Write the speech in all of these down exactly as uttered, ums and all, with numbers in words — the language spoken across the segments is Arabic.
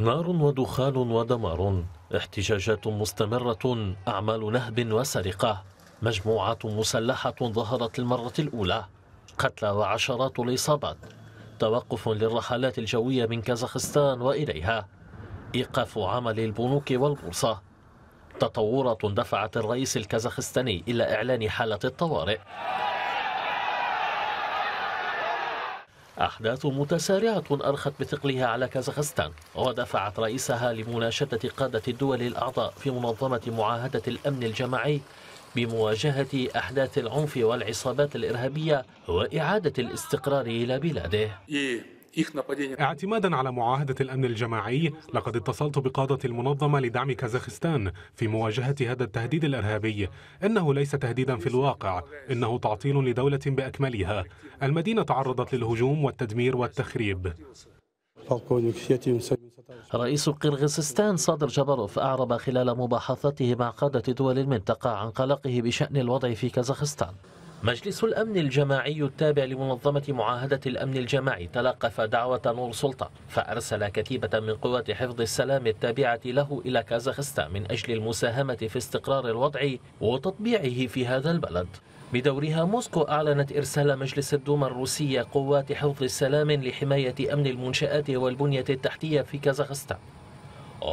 نار ودخان ودمار، احتجاجات مستمرة، أعمال نهب وسرقة، مجموعات مسلحة ظهرت للمرة الأولى، قتلى وعشرات الإصابات، توقف للرحلات الجوية من كازاخستان وإليها، إيقاف عمل البنوك والبورصة. تطورات دفعت الرئيس الكازاخستاني إلى إعلان حالة الطوارئ. أحداث متسارعة أرخت بثقلها على كازاخستان، ودفعت رئيسها لمناشدة قادة الدول الأعضاء في منظمة معاهدة الأمن الجماعي بمواجهة أحداث العنف والعصابات الإرهابية وإعادة الاستقرار إلى بلاده. اعتمادا على معاهدة الأمن الجماعي، لقد اتصلت بقادة المنظمة لدعم كازاخستان في مواجهة هذا التهديد الإرهابي. إنه ليس تهديدا في الواقع، إنه تعطيل لدولة بأكملها. المدينة تعرضت للهجوم والتدمير والتخريب. رئيس قرغيزستان صادر جاباروف أعرب خلال مباحثته مع قادة دول المنطقة عن قلقه بشأن الوضع في كازاخستان. مجلس الأمن الجماعي التابع لمنظمة معاهدة الأمن الجماعي تلقف دعوة نور سلطان، فأرسل كتيبة من قوات حفظ السلام التابعة له إلى كازاخستان من أجل المساهمة في استقرار الوضع وتطبيعه في هذا البلد. بدورها موسكو أعلنت إرسال مجلس الدوما الروسية قوات حفظ السلام لحماية أمن المنشآت والبنية التحتية في كازاخستان.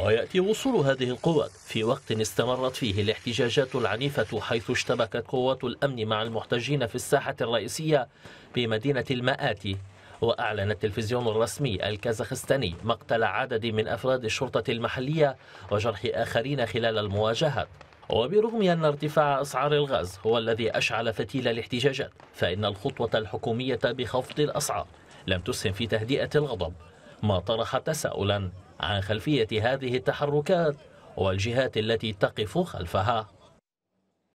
ويأتي وصول هذه القوات في وقت استمرت فيه الاحتجاجات العنيفة، حيث اشتبكت قوات الأمن مع المحتجين في الساحة الرئيسية بمدينة المآتي. وأعلن التلفزيون الرسمي الكازاخستاني مقتل عدد من أفراد الشرطة المحلية وجرح آخرين خلال المواجهات. وبرغم أن ارتفاع أسعار الغاز هو الذي أشعل فتيل الاحتجاجات، فإن الخطوة الحكومية بخفض الأسعار لم تسهم في تهدئة الغضب، ما طرح تساؤلا عن خلفية هذه التحركات والجهات التي تقف خلفها.